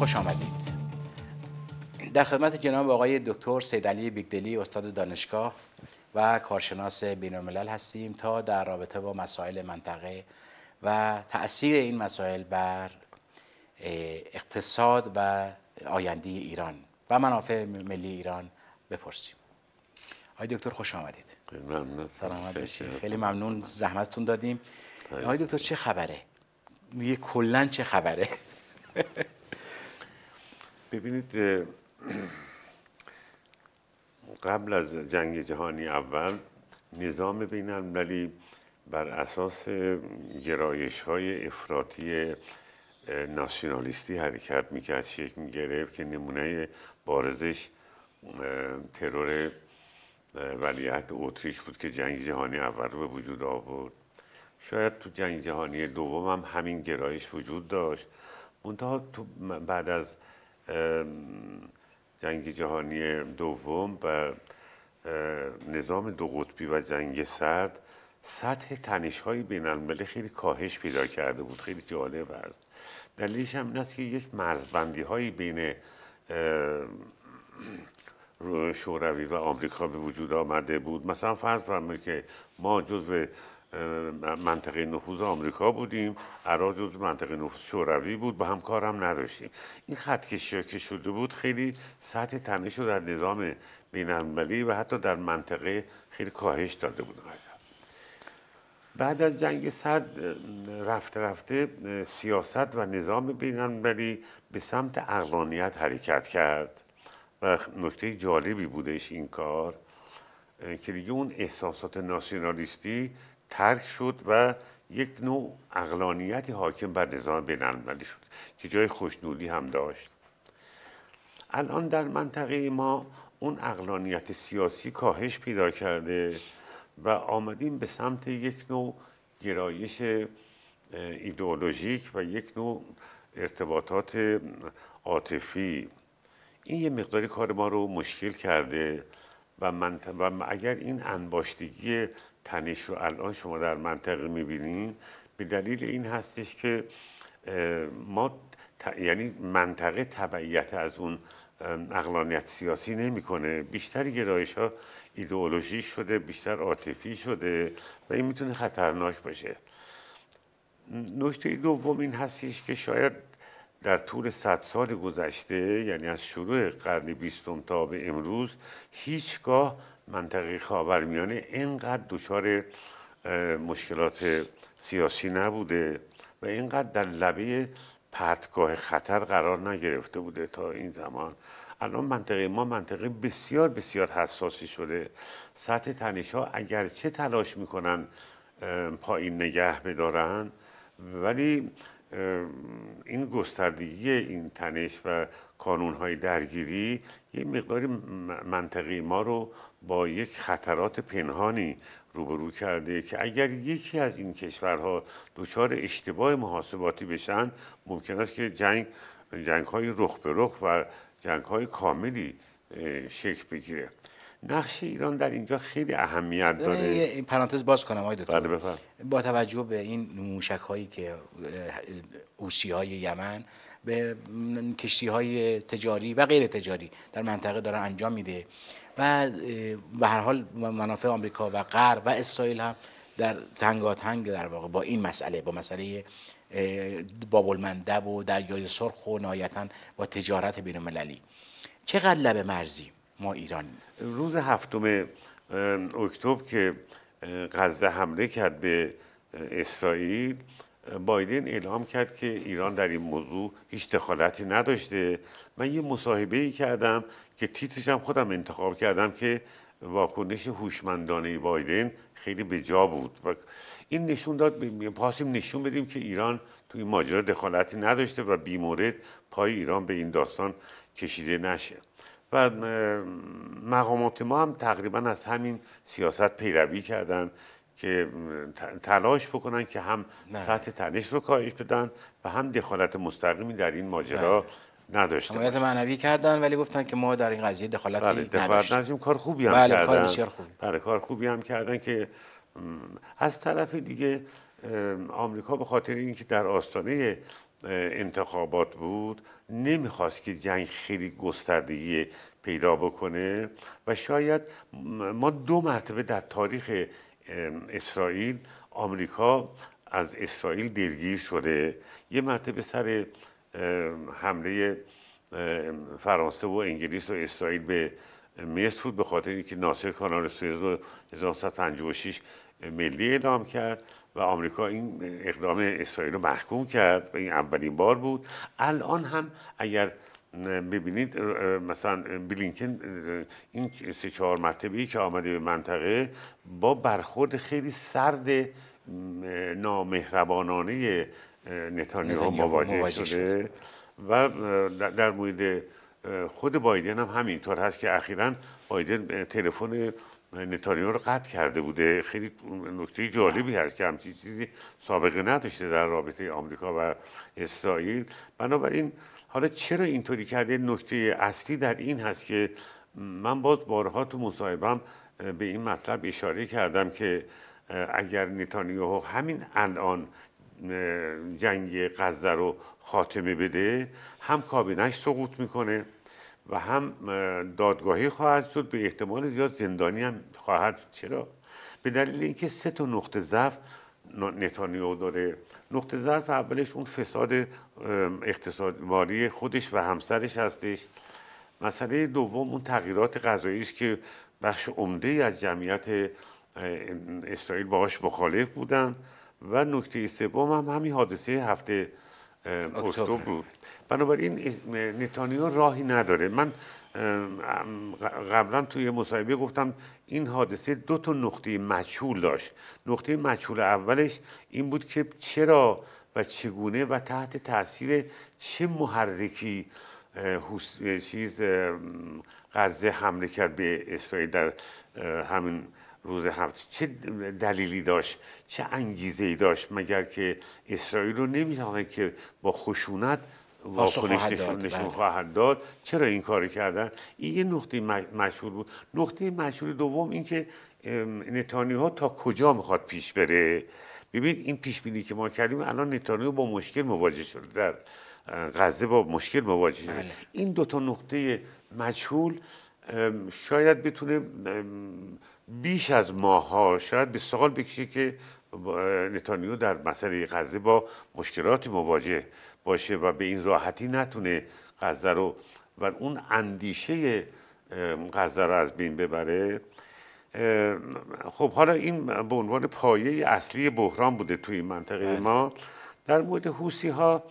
خوش آمدید. در خدمت جناب آقای دکتر سیدعلی بیگدلی، استاد دانشگاه و کارشناس بین‌الملل هستیم تا در رابطه با مسائل منطقه و تأثیر این مسائل بر اقتصاد و آینده ایران و منافع ملی ایران بپرسیم. آقای دکتر خوش آمدید. سلامت باشید. خیلی ممنون زحمتتون دادیم. آقای دکتر چه خبره؟ میگه کلاً چه خبره؟ ببینید، قبل از جنگ جهانی اول نظام بین‌المللی بر اساس گرایش‌های افراطی ناسیونالیستی حرکت میکرد، شکل میگرفت که نمونه بارزش ترور ولیعهد اتریش بود که جنگ جهانی اول رو به وجود آورد. شاید تو جنگ جهانی دوم هم همین گرایش وجود داشت، منتها تو بعد از جنگ جهانی دوم و نظام دو قطبی و جنگ سرد سطح تنش‌های بین‌المللی خیلی کاهش پیدا کرده بود. خیلی جالب است. دلیلش هم این است که یک مرزبندی‌هایی بین شوروی و آمریکا به وجود آمده بود. مثلا فرض فرمایید که ما جزو منطقه نفوذ آمریکا بودیم، عراق جزو منطقه نفوذ شوروی بود، با هم کار هم نداشتیم. این خطکشی که شده بود خیلی سطح تنش رو در نظام بین‌المللی و حتی در منطقه خیلی کاهش داده بود. بعد از جنگ سرد رفته رفته سیاست و نظام بین‌المللی به سمت عقلانیت حرکت کرد و نکته جالبی بودش این کار که دیگه اون احساسات ناسیونالیستی ترک شد و یک نوع عقلانیتی حاکم بر نظام بین‌المللی شد که جای خوشنودی هم داشت. الان در منطقه ما اون عقلانیت سیاسی کاهش پیدا کرده و آمدیم به سمت یک نوع گرایش ایدئولوژیک و یک نوع ارتباطات عاطفی. این یه مقداری کار ما رو مشکل کرده و اگر این انباشتگی تنش رو الان شما در منطقه می‌بینید به دلیل این هستش که ما یعنی منطقه تبعیت از اون عقلانیت سیاسی نمی‌کنه، بیشتر گرایش‌ها ایدئولوژی شده، بیشتر عاطفی شده و این میتونه خطرناک باشه. نکته دوم این هستش که شاید در طول 100 سال گذشته، یعنی از شروع قرن 20 تا به امروز، هیچگاه منطقه خاورمیانه اینقدر دچار مشکلات سیاسی نبوده و اینقدر در لبه پرتگاه خطر قرار نگرفته بوده تا این زمان. الان منطقه ما منطقه بسیار بسیار حساسی شده. سطح تنش‌ها اگرچه تلاش میکنن پایین نگه بدارن، ولی این گستردگی این تنش و کانون‌های درگیری یه مقداری منطقه ما رو با یک خطرات پنهانی روبرو کرده که اگر یکی از این کشورها دچار اشتباه محاسباتی بشن، ممکن است که جنگ‌های رخ به رخ و جنگ‌های کاملی شکل بگیره. نقش ایران در اینجا خیلی اهمیت داره. این پرانتز باز کنم آقای دکتر. بله با توجه به این موشک‌هایی که حوثی‌های یمن به کشتی‌های تجاری و غیر تجاری در منطقه دارن انجام میده و به هر حال منافع آمریکا و غرب و اسرائیل هم در تنگاتنگ در واقع با این مسئله، با مسئله بابلمندب و دریای سرخ و نهایتاً با تجارت بین‌المللی، چقدر لبه مرزی ما ایران؟ روز 7 اکتبر که غزه حمله کرد به اسرائیل، بایدن اعلام کرد که ایران در این موضوع هیچ دخالتی نداشته. من یه مصاحبه‌ای کردم که تیترش هم خودم انتخاب کردم که واکنش هوشمندانه بایدن خیلی به جا بود و این نشون داد پاسیم نشون بدیم که ایران تو این ماجرا دخالتی نداشته و بیمورد پای ایران به این داستان کشیده نشه. و مقامات ما هم تقریبا از همین سیاست پیروی کردن که تلاش بکنن که هم سطح تنش رو کاهش بدن و هم دخالت مستقیمی در این ماجرا نداشتن. حمایت معنوی کردن ولی گفتن که ما در این قضیه دخالتی نداشتیم. کار خوبی هم کردن. کار بسیار خوب. بله کار خوبی هم کردن که از طرف دیگه آمریکا به خاطر اینکه در آستانه انتخابات بود نمیخواست که جنگ خیلی گستردگی پیدا بکنه و شاید ما دو مرتبه در تاریخ اسرائیل آمریکا از اسرائیل دلگیر شده، یه مرتبه سر حمله فرانسه و انگلیس و اسرائیل به مصر بود به خاطر اینکه ناصر کانال سوئز رو 1956 ملی اعلام کرد و آمریکا این اقدام اسرائیل رو محکوم کرد و این اولین بار بود. الان هم اگر ببینید مثلا بلینکن این 3-4 مرتبه‌ای که آمده به منطقه با برخورد خیلی سرد نامهربانانه نتانیاهو مواجه شده و در مورد خود بایدن هم همینطور هست که اخیراً بایدن تلفن نتانیاهو رو قطع کرده بوده. خیلی نکته جالبی هست که همچین چیزی سابقه نداشته در رابطه آمریکا و اسرائیل. بنابراین حالا چرا اینطوری کرده؟ نکته اصلی در این هست که من باز بارها تو مصاحبه‌ام به این مطلب اشاره کردم که اگر نتانیاهو همین الان جنگ غزه رو خاتمه بده، هم کابینش سقوط میکنه و هم دادگاهی خواهد شد، به احتمال زیاد زندانی هم خواهد شد. چرا؟ به دلیل اینکه 3 تا نقطه ضعف نتانیاهو داره. نقطه ضعف اولش اون فساد اقتصادی خودش و همسرش هستش. مسئله دوم اون تغییرات غذایی است که بخش عمده از جمعیت اسرائیل باهاش مخالف بودن و نکته سوم هم همین حادثه هفته اکتبر بود. بنابراین نتانیاهو راهی نداره. من قبلا توی مصاحبه گفتم این حادثه 2 تا نقطه مجهول داشت. نقطه مجهول اولش این بود که چرا و چگونه و تحت تاثیر چه محرکی غزه حمله کرد به اسرائیل در همین روز هفت. چه دلیلی داشت، چه انگیزه‌ای داشت، مگر که اسرائیل رو نمی‌دونه که با خشونت واکنش نشون خواهد داد؟ چرا این کار کردن؟ این یه نقطه مشهور بود. نقطه مشهور دوم این که نتانیاهو تا کجا میخواد پیش بره. ببینید این پیش بینی که ما کردیم، الان نتانیاهو با مشکل مواجه شده در غزه، با مشکل مواجه شده. این 2 تا نقطه مجهول شاید بتونه بیش از ماه‌ها، شاید به سال بکشه که نتانیاهو در مسئله غزه با مشکلاتی مواجه باشه و به این راحتی نتونه غزه رو و اون اندیشه غزه رو از بین ببره. خب حالا این به عنوان پایه اصلی بحران بوده توی این منطقه ما. در مورد حوثی‌ها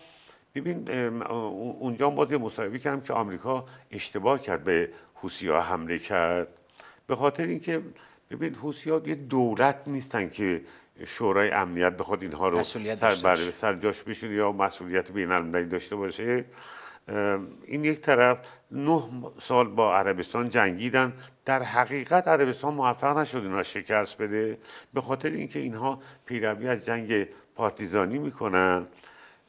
ببین، اونجا باز یه مصاحبه کردم که آمریکا اشتباه کرد به حوثی‌ها حمله کرد، به خاطر اینکه ببین حوثی‌ها یه دولت نیستن که شورای امنیت بخواد اینها رو سرجاش بشین یا مسئولیت بین‌المللی داشته باشه. این یک طرف 9 سال با عربستان جنگیدن، در حقیقت عربستان موفق نشد اینها شکست بده، به خاطر اینکه اینها پیروی از جنگ پارتیزانی میکنن.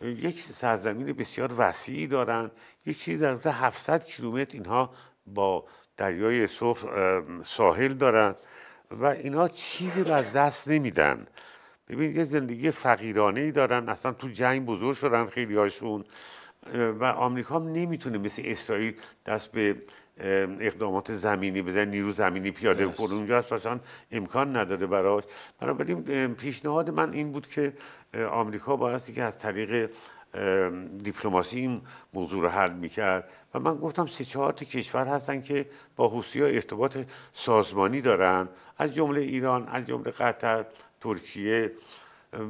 یک سرزمین بسیار وسیعی دارن، یک چیزی در حدود 700 کیلومتر اینها با دریای سرخ ساحل دارند و اینها چیزی رو از دست نمیدن. ببینید یه زندگی فقیرانه ای دارن، اصلا تو جنگ بزرگ شدن خیلی هاشون و آمریکا هم نمیتونه مثل اسرائیل دست به اقدامات زمینی بزنه، نیرو زمینی پیاده کنه اونجا اصلا امکان نداره براش. بنابراین پیشنهاد من این بود که آمریکا بایستی که از طریق دیپلماسی این موضوع رو حل میکرد و من گفتم 3-4 کشور هستن که با حوثی‌ها ارتباط سازمانی دارن، از جمله ایران، از جمله قطر، ترکیه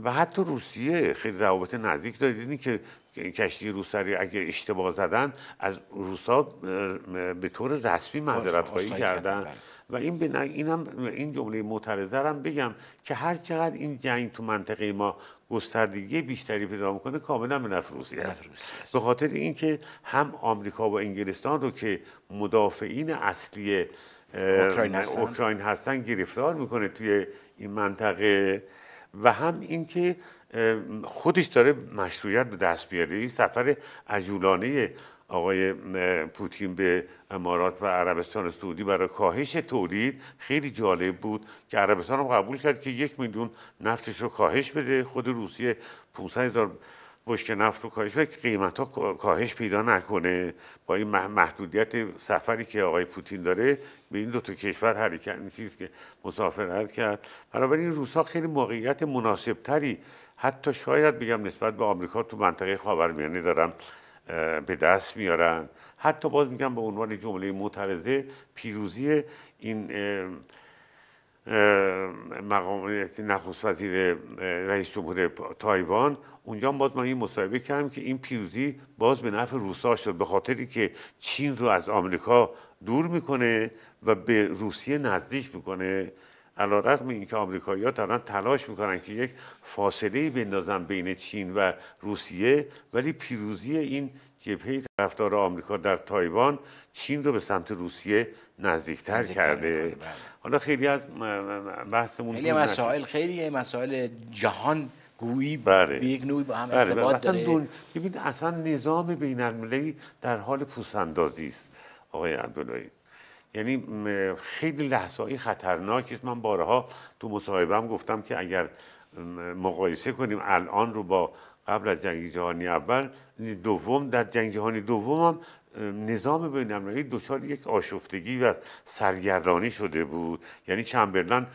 و حتی روسیه. خیلی روابط نزدیک دارن که کشتی روسری اگه اشتباه زدن از روسا به طور رسمی معذرت‌خواهی کردن و این جمله معترضه هم بگم که هر چقدر این جنگ تو منطقه ما گستردگی بیشتری پیدا میکنه کاملا به نفع روسیه است، به خاطر اینکه هم آمریکا و انگلستان رو که مدافعین اصلی اوکراین هستن گرفتار میکنه توی این منطقه و هم اینکه خودش داره مشروعیت به دست بیاره. این سفر عجولانه آقای پوتین به امارات و عربستان سعودی برای کاهش تولید خیلی جالب بود که عربستان هم قبول کرد که 1 میلیون نفتش رو کاهش بده، خود روسیه 500,000 بشکه نفت و کاهش و قیمت ها کاهش پیدا نکنه. با این محدودیت سفری که آقای پوتین داره به این دو تا کشور حرکت نیست که مسافرت کرد، بنابراین روس‌ها خیلی موقعیت مناسبتری حتی شاید بگم نسبت به آمریکا تو منطقه خاورمیانه دارن به دست میارن. حتی باز میگم به عنوان جمله معترضه پیروزی این مقام نخست وزیر رئیس جمهور تایوان، اونجا باز ما این مصاحبه کردیم که این پیروزی باز به نفع روس‌ها شد، به خاطری که چین رو از آمریکا دور میکنه و به روسیه نزدیک میکنه، علی‌رغم اینکه آمریکایی‌ها دارن تلاش میکنن که یک فاصله بندازن بین چین و روسیه، ولی پیروزی این جبهه طرفدار آمریکا در تایوان چین رو به سمت روسیه نزدیکتر کرده. حالا خیلی از بحثمون خیلی مسائل جهان گویی به یک نوعی با هم ارتباط داره. ببین اصلا نظام بین‌المللی در حال پوس‌اندازی است آقای عبداللهی، یعنی خیلی لحظه‌ای خطرناک است. من بارها تو مصاحبه‌ام گفتم که اگر مقایسه کنیم الان رو با قبل از جنگ جهانی اول دوم، در جنگ جهانی دوم هم نظام بین‌المللی دچار یک آشفتگی و سرگردانی شده بود. یعنی چمبرلن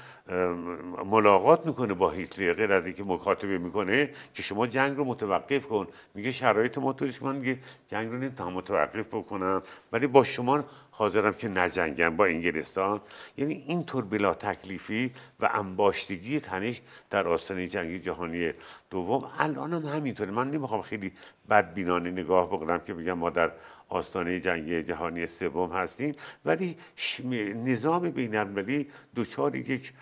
ملاقات میکنه با هیتلر، غیر از اینکه مکاتبه میکنه که شما جنگ رو متوقف کن، میگه شرایط ما طوریه که من میگه جنگ رو نمیتونم متوقف بکنم ولی با شما حاضرم که نجنگم با انگلستان. یعنی اینطور بلا تکلیفی و انباشتگی تنش در آستانه جنگ جهانی دوم الان هم همینطوره. من نمیخوام خیلی بدبینانه نگاه بکنم که بگم ما در آستانه جنگ جهانی سوم هستیم، ولی نظام بین‌المللی دچار یک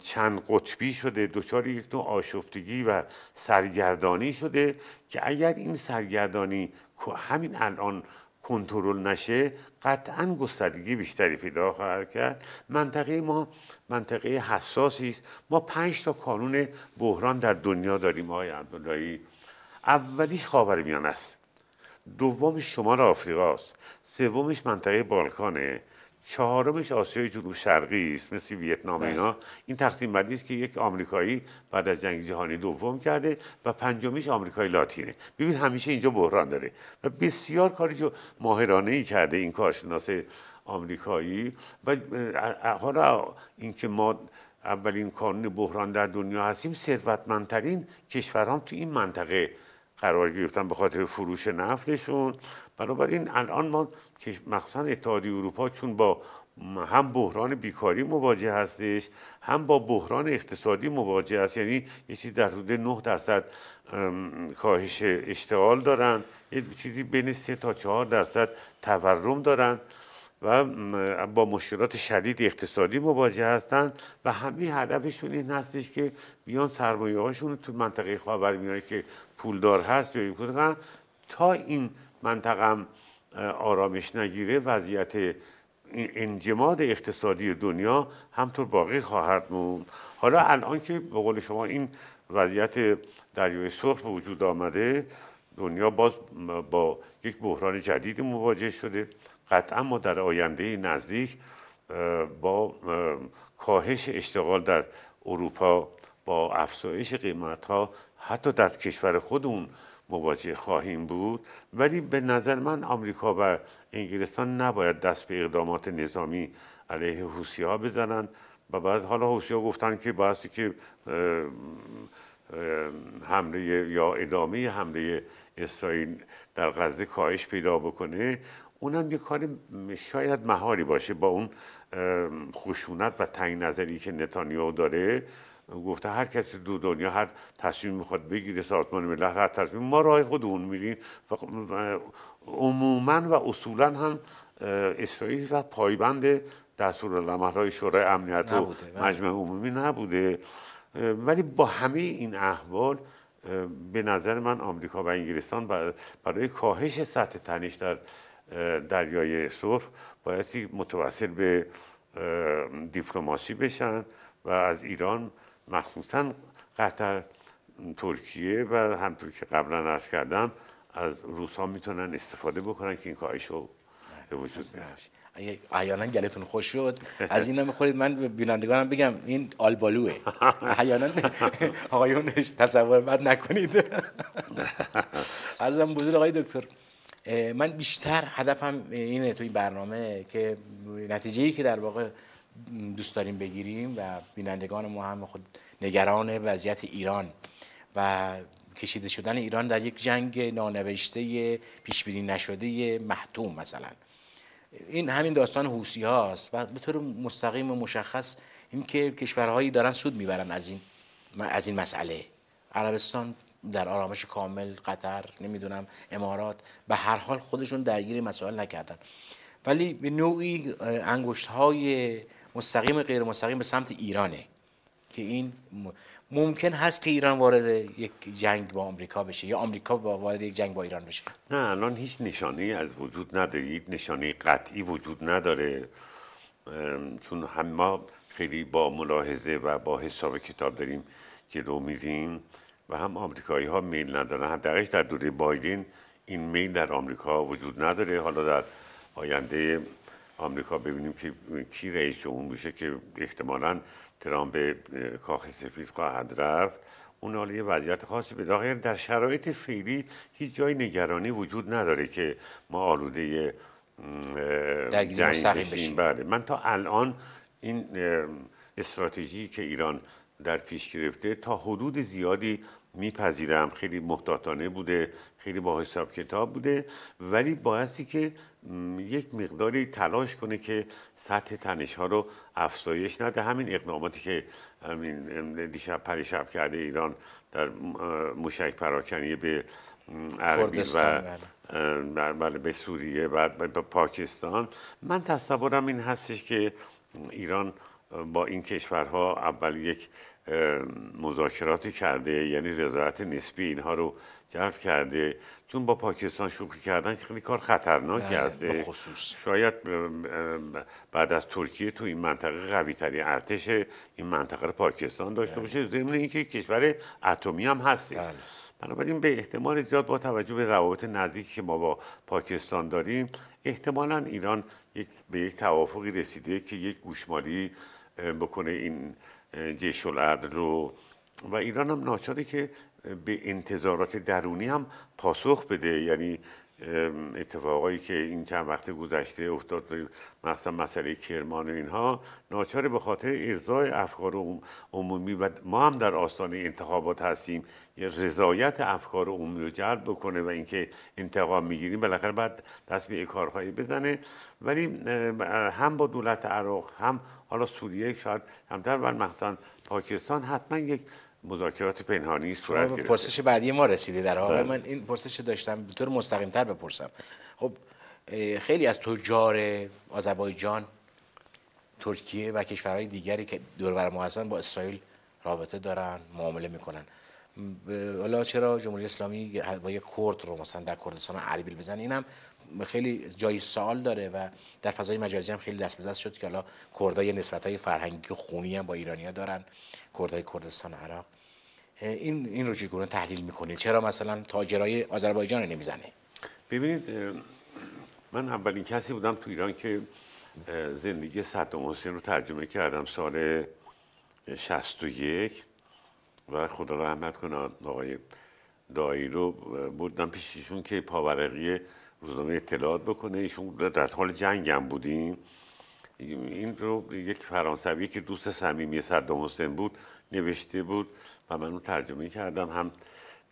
چند قطبی شده، دچار یک نوع آشفتگی و سرگردانی شده که اگر این سرگردانی همین الان کنترل نشه قطعاً گستردگی بیشتری پیدا خواهد کرد. منطقه ما منطقه حساسی است. ما 5 تا کانون بحران در دنیا داریم آقای عبداللهی. اولیش خاورمیانه است، دومش شمال آفریقا است، سومش منطقه بالکانه، چهارمش آسیای جنوب شرقی است مثل ویتنام اینا. این تقسیم بندی است که یک آمریکایی بعد از جنگ جهانی دوم کرده و پنجمش آمریکای لاتینه. ببین همیشه اینجا بحران داره و بسیار کاری جو ماهرانه‌ای کرده این کارشناس آمریکایی. و حالا اینکه ما اولین کانون بحران در دنیا هستیم، ثروتمندترین کشورها تو این منطقه قرار گرفتن به خاطر فروش نفتشون. بنابراین الان ما که مخصوصا اتحادیه اروپا چون با هم بحران بیکاری مواجه هستش، هم با بحران اقتصادی مواجه است، یعنی یه چیز در حدود 9% کاهش اشتغال دارن، یه چیزی بین 3 تا 4% تورم دارن و با مشکلات شدید اقتصادی مواجه هستند و همه هدفشون این هستش که بیان سرمایه‌هاشون تو منطقه خاورمیانه که پولدار هست یا کنن. تا این منطقه هم آرامش نگیره وضعیت انجماد اقتصادی دنیا همطور باقی خواهد موند. حالا الان که به قول شما این وضعیت دریای سرخ به وجود آمده، دنیا باز با یک بحران جدید مواجه شده. قطعا ما در آینده نزدیک با کاهش اشتغال در اروپا، با افزایش قیمت‌ها حتی در کشور خودمون مواجه خواهیم بود. ولی به نظر من آمریکا و انگلستان نباید دست به اقدامات نظامی علیه حوثی‌ها بزنن و بعد حالا حوثی‌ها گفتن که بایستی که حمله یا ادامه حمله اسرائیل در غزه کاهش پیدا بکنه. اونم یه کار شاید محالی باشه. با اون خشونت و تنگ نظری که نتانیاهو داره، گفته هر کسی دو دنیا هر تصمیم میخواد بگیره، سازمان ملل هر تصمیم، ما راه خودمون میریم. و عموما و اصولا هم اسرائیل و پایبند دستورالعمل‌های شورای امنیت و مجمع عمومی نبوده. ولی با همه این احوال به نظر من آمریکا و انگلستان برای کاهش سطح تنش در دریای سرخ بایستی متوسل به دیپلماسی بشن و از ایران مخصوصا قطر، ترکیه و همطور که قبلا عرض کردم از روس‌ها میتونن استفاده بکنن که این کاهش رو اگه احیانا گلتون خوش شد از اینا میخورید، من به بینندگانم بگم این آلبالوئه احیانا آقایونش تصور بد نکنید. عرضم بزرگ آقای دکتر، من بیشتر هدفم اینه تو این برنامه که نتیجه‌ای که در واقع دوست داریم بگیریم و بینندگان ما هم خود نگران وضعیت ایران و کشیده شدن ایران در یک جنگ نانوشته پیش‌بینی نشده محتوم، مثلا این همین داستان حوثی هاست و به طور مستقیم و مشخص این که کشورهایی دارن سود میبرن از این مسئله. عربستان در آرامش کامل، قطر، نمیدونم امارات، به هر حال خودشون درگیر مسائل نکردن، ولی به نوعی انگشت‌های مستقیم و غیر مستقیم به سمت ایرانه که این ممکن هست که ایران وارد یک جنگ با آمریکا بشه یا آمریکا وارد یک جنگ با ایران بشه. نه الان هیچ نشانه‌ای از وجود نداره، هیچ نشانه قطعی وجود نداره، چون هم ما خیلی با ملاحظه و با حساب کتاب داریم جلو میریم و هم آمریکایی‌ها میل ندارن. حداقل در دوره بایدن این میل در آمریکا وجود نداره. حالا در آینده آمریکا ببینیم که کی رئیس جمهور میشه، که احتمالاً ترامپ به کاخ سفید خواهد رفت. اون حالا یه وضعیت خاصی به داخل، در شرایط فعلی هیچ جای نگرانی وجود نداره که ما آلوده جنگ بشیم. بله، من تا الان این استراتژی که ایران در پیش گرفته تا حدود زیادی میپذیرم، خیلی محتاطانه بوده، خیلی با حساب کتاب بوده، ولی بایستی که یک مقداری تلاش کنه که سطح تنش‌ها رو افزایش نده. همین اقداماتی که همین دیشب پریشب کرده ایران در موشک پراکنی به عربی و به سوریه و به پاکستان، من تصورم این هستش که ایران با این کشورها اول یک مذاکراتی کرده، یعنی رضایت نسبی اینها رو جلب کرده، چون با پاکستان شوخی کردن که خیلی کار خطرناکی است. شاید بعد از ترکیه تو این منطقه قوی ترین ارتش این منطقه رو پاکستان داشته باشه، ضمن اینکه کشور اتمی هم هستش. بنابراین به احتمال زیاد با توجه به روابط نزدیکی که ما با پاکستان داریم، احتمالاً ایران به یک توافقی رسیده که یک گوشمالی بکنه این جیش العدل رو، و ایران هم ناچاره که به انتظارات درونی هم پاسخ بده. یعنی اتفاقایی که این چند وقت گذشته افتاد، مثلا مسئله کرمان و اینها، ناچاره به خاطر ارضای افکار عمومی و ما هم در آستانه انتخابات هستیم، یه رضایت افکار عمومی رو جلب بکنه و اینکه انتقام میگیریم بالاخره بعد دست به کارهایی بزنه. ولی هم با دولت عراق، هم حالا سوریه، شاید همتر و مثلا پاکستان حتما یک مذاکرات پنهانی صورت گرفته. پرسش بعدی ما رسیده در واقع. من این پرسش داشتم به طور مستقیم‌تر بپرسم. خب خیلی از تجار آذربایجان، ترکیه و کشورهای دیگری که دور و بر ما هستن با اسرائیل رابطه دارن، معامله میکنن. حالا چرا جمهوری اسلامی با یک کرد رو مثلا در کردستان اربیل بزن؟ اینم خیلی جای سوال داره و در فضای مجازی هم خیلی دست به دست شد که حالا کردای نسبت‌های فرهنگی و خونی هم با ایرانی‌ها دارن، کردای کردستان عراق. این رو چگونه تحلیل می‌کنید؟ چرا مثلا تاجرای آذربایجان رو نمیزنه؟ ببینید، من اولین کسی بودم تو ایران که زندگی صدام حسین رو ترجمه کردم سال 61 و خدا رحمت کنه آقای دایی رو بردم پیش ایشون که پاورقی روزنامه اطلاعات بکنه. ایشون در حال جنگ هم بودیم. این رو یک فرانسوی که دوست صمیمی صدام حسین بود نوشته بود و من اون ترجمه کردم. هم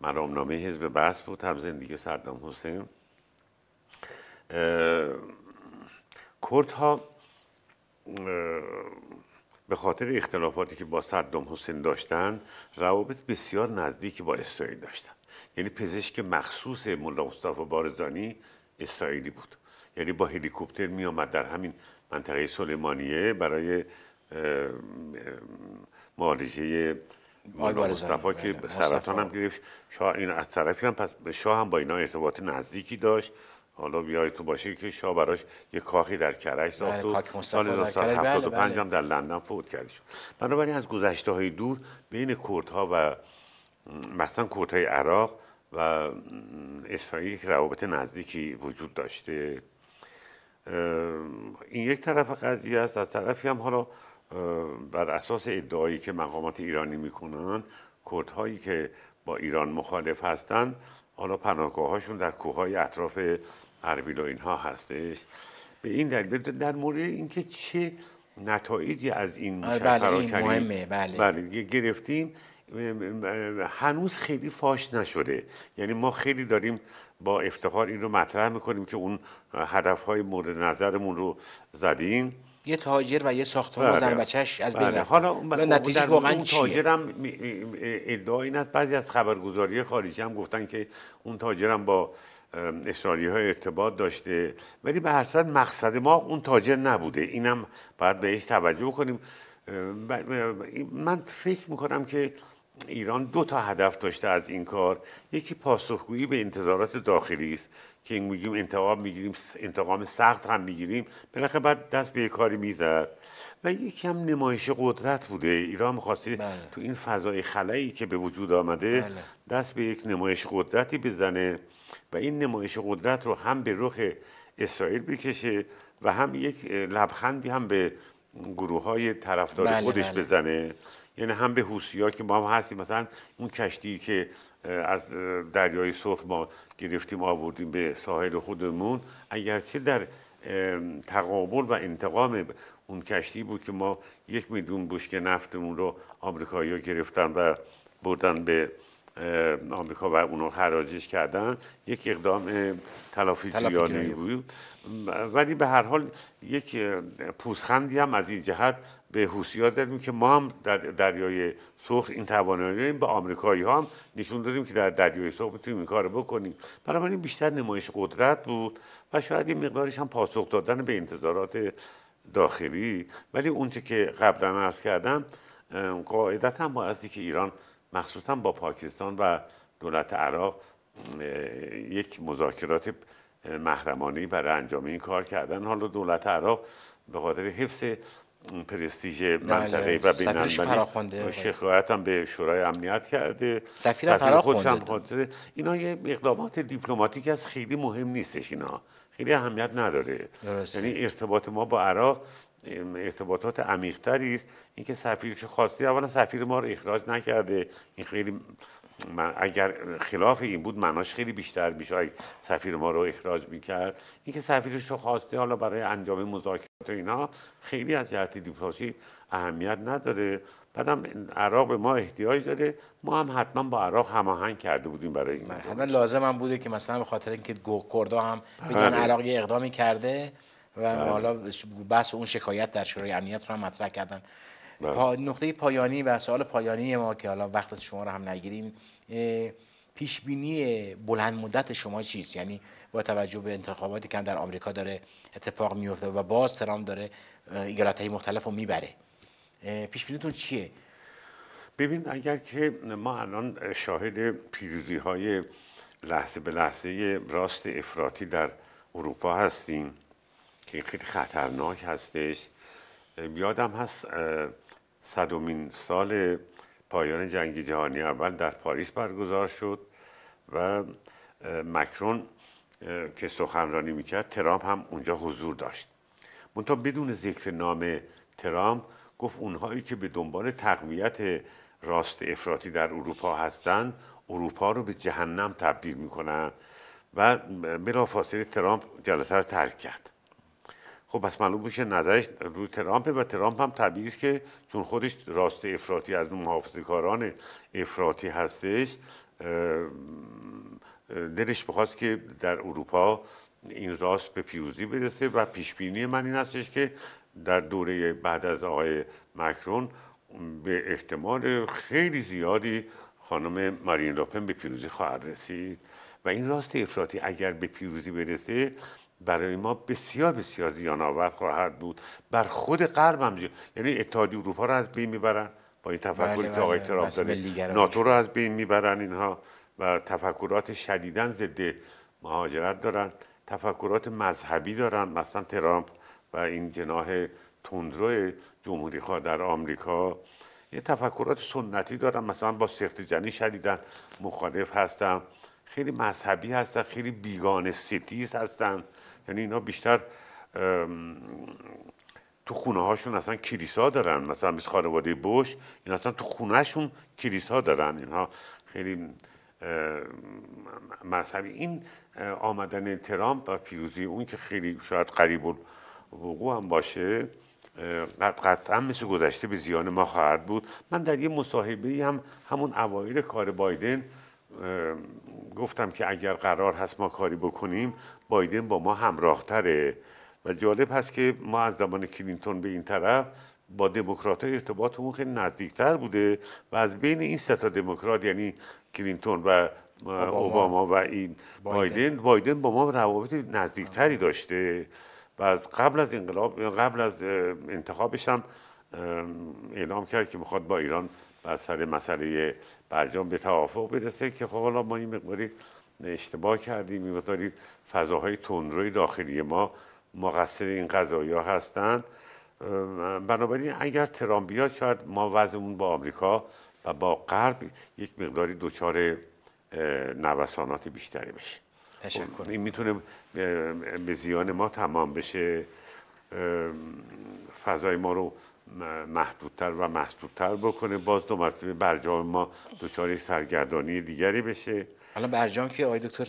مرامنامه حزب بعث بود، هم زندگی صدام حسین. کردها به خاطر اختلافاتی که با صدام حسین داشتن، روابط بسیار نزدیکی با اسرائیل داشتن. یعنی پزشک مخصوص مولا مصطفی بارزانی اسرائیلی بود، یعنی با هلیکوپتر می آمد در همین منطقه سلیمانیه برای معالجه مولا مصطفی که سرطان هم گرفت. شاه این از طرفی هم، پس شاه هم با اینا ارتباط نزدیکی داشت. حالا بیای تو باشه که شاه براش یه کاخی در کرج ساخت و سال 1975 هم در لندن فوت کرد. بنابراین از گذشته های دور بین کردها و مثلا کردهای عراق و اسرائیل روابط نزدیکی وجود داشته این یک طرف قضیه است. از طرفی هم حالا بر اساس ادعایی که مقامات ایرانی میکنن، کردهایی که با ایران مخالف هستند حالا پناهگاهاشون در کوههای اطراف اربیل و اینها هستش. به این دلیل در مورد اینکه چه نتایجی از این پراکنی بله گرفتیم هنوز خیلی فاش نشده. یعنی ما خیلی داریم با افتخار این رو مطرح میکنیم که اون هدفهای مورد نظرمون رو زدیم. یه تاجر و یه ساختمان زن بچه‌ش از بین رفت. حالا نتیجه واقعا چیه؟ تاجرم ادعا این است، بعضی از خبرگزاری خارجی هم گفتن که اون تاجرم با اسرائیلی‌ها ارتباط داشته، ولی به هر صورت مقصد ما اون تاجر نبوده. اینم باید بهش توجه کنیم. من فکر میکنم که ایران دو تا هدف داشته از این کار. یکی پاسخگویی به انتظارات داخلی است که میگیم انتقام سخت هم میگیریم، بالاخره بعد دست به کاری میزد. و یکی هم نمایش قدرت بوده. ایران می‌خواسته تو این فضای خلایی که به وجود آمده دست به یک نمایش قدرتی بزنه و این نمایش قدرت رو هم به رخ اسرائیل بکشه و هم یک لبخندی هم به گروه‌های طرفدار خودش بزنه. یعنی هم به حوثی‌ها که ما هم هستیم، مثلا اون کشتی که از دریای سرخ ما گرفتیم آوردیم به ساحل خودمون، اگرچه در تقابل و انتقام اون کشتی بود که ما 1 میلیون بشکه نفتمون رو آمریکایی‌ها گرفتن و بردن به آمریکا و اون رو حراجش کردن، یک اقدام تلافی جویانه بود. ولی به هر حال یک پوزخندی هم از این جهت به حوثی‌ها دادیم که ما هم در دریای سرخ این توانایی به آمریکایی‌ها هم نشون دادیم که در دریای سرخ می‌تونیم این کارو بکنیم. بنابراین بیشتر نمایش قدرت بود و شاید این مقدارش هم پاسخ دادن به انتظارات داخلی. ولی اونچه که قبلا عرض کردم، قاعدتاً بایستی که ایران مخصوصاً با پاکستان و دولت عراق یک مذاکرات محرمانه‌ای برای انجام این کار کردن. حالا دولت عراق به خاطر حفظ پرستیژ منطقه‌ای و بین‌المللی شکایت هم به شورای امنیت کرده، سفیر فراخوانده. اینا یه اقدامات دیپلماتیک است، خیلی مهم نیستش، اینا خیلی اهمیت نداره. یعنی ارتباط ما با عراق ارتباطات عمیق‌تری است. اینکه سفیرش خواسته، اولا سفیر ما رو اخراج نکرده، این خیلی اگر خلاف این بود معناش خیلی بیشتر میشه اگه سفیر ما رو اخراج میکرد. اینکه سفیرش رو خواسته حالا برای انجام مذاکرات و اینا خیلی از جهت دیپلماسی اهمیت نداره. بعدم عراق به ما احتیاج داره، ما هم حتما با عراق هماهنگ کرده بودیم برای این. حتما لازم هم بوده که مثلا به خاطر اینکه کردها هم بدون عراق یه اقدامی کرده و حالا بحث اون شکایت در شورای امنیت رو هم مطرح کردن. نقطه پایانی و سوال پایانی ما که حالا وقت از شما رو هم نگیریم، پیش بینی بلند مدت شما چیست؟ یعنی با توجه به انتخاباتی که در آمریکا داره اتفاق میفته و باز ترامپ داره ایالت‌های مختلف رو میبره، پیش بینیتون چیه؟ ببین، اگر که ما الان شاهد پیروزی‌های لحظه به لحظه راست افراطی در اروپا هستیم که خیلی خطرناک هستش. یادم هست 100مین سال پایان جنگ جهانی اول در پاریس برگزار شد و مکرون که سخنرانی میکرد، ترامپ هم اونجا حضور داشت. منتها بدون ذکر نام ترامپ گفت اونهایی که به دنبال تقویت راست افراطی در اروپا هستند، اروپا رو به جهنم تبدیل میکنن و بلافاصله ترامپ جلسه رو ترک کرد. خب بس معلوم میشه نظرش روی ترامپه و ترامپ هم طبیعی است که چون خودش راست افراطی از اون محافظه‌کاران افراطی هستش، دلش می‌خواست که در اروپا این راست به پیروزی برسه و پیش بینی من این هستش که در دوره بعد از آقای مکرون به احتمال خیلی زیادی خانم مارین لوپن به پیروزی خواهد رسید و این راست افراطی اگر به پیروزی برسه برای ما بسیار بسیار زیان آور خواهد بود. بر خود غرب هم یعنی اتحادیه اروپا رو از بین میبرن با این تفکری که آقای ترامپ داره، ناتو رو از بین میبرن اینها و تفکرات شدیداً ضد مهاجرت دارن، تفکرات مذهبی دارن. مثلا ترامپ و این جناح تندرو جمهوری‌خواه در آمریکا یه تفکرات سنتی دارن، مثلا با سخت جنی شدیداً مخالف هستن، خیلی مذهبی هستن، خیلی بیگانه ستیز هستن. یعنی اینا بیشتر تو خونه هاشون اصلا کلیسا دارن، مثلا مثل خانواده بوش این اصلا تو خونهشون کلیسا دارن، اینها خیلی مذهبی. این آمدن ترامپ و پیروزی اون که خیلی شاید قریب الوقوع هم باشه قطعا مثل گذشته به زیان ما خواهد بود. من در یه مصاحبه هم همون اوایل کار بایدن گفتم که اگر قرار هست ما کاری بکنیم بایدن با ما همراه تره و جالب هست که ما از زمان کلینتون به این طرف با دموکرات‌ها ارتباطمون خیلی نزدیکتر بوده و از بین این سه تا دموکرات یعنی کلینتون و اوباما و این بایدن با ما روابط نزدیکتری داشته و از قبل از انقلاب، قبل از انتخابش هم اعلام کرد که میخواد با ایران بر سر مسئله برجام به توافق برسه که خب حالا ما این مقداری اشتباه کردیم، این مقداری فضاهای تندروی داخلی ما مقصر این قضایا هستند. بنابراین اگر ترامپ بیاد شاید ما وضعمون با آمریکا و با غرب یک مقداری دچار نوسانات بیشتری بشه. تشکر. این میتونه به زیان ما تمام بشه، فضای ما رو محدودتر و محدودتر بکنه، باز دو مرتبه برجام ما دچار سرگردانی دیگری بشه. الان برجام که آقای دکتر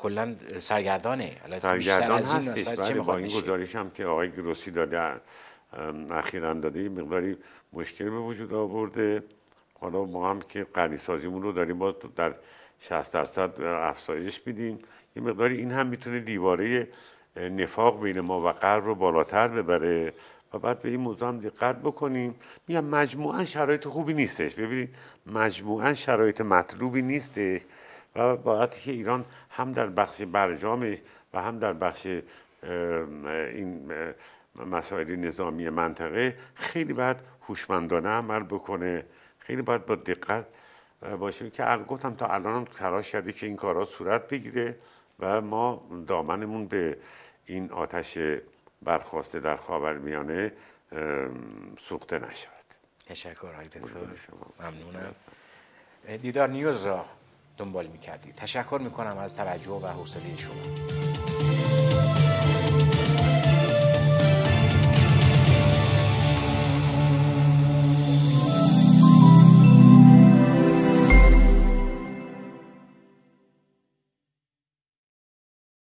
کلا سرگردانه، سرگردان هستش. با این گزارش هم که آقای گروسی داده اخیراً داده مقداری مشکل به وجود آورده. حالا ما هم که غنی‌سازیمون رو داریم باز در 60% افزایش میدیم، یه مقداری این هم میتونه دیواره نفاق بین ما و غرب رو بالاتر ببره و بعد به این موضوع هم دقت بکنیم. میگم مجموعاً شرایط خوبی نیستش، ببینید مجموعاً شرایط مطلوبی نیستش و باید که ایران هم در بخش برجام و هم در بخش این مسائل نظامی منطقه خیلی باید هوشمندانه عمل بکنه، خیلی باید با دقت باشه که البته هم تا الان هم تلاش کرده که این کارها صورت بگیره و ما دامنمون به این آتش برخواسته در خاورمیانه سوخته نشود. تشکر آقای دکتر، ممنونم. دیدار نیوز را دنبال می‌کردید. تشکر می‌کنم از توجه و حوصله شما.